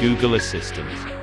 Google Assistant.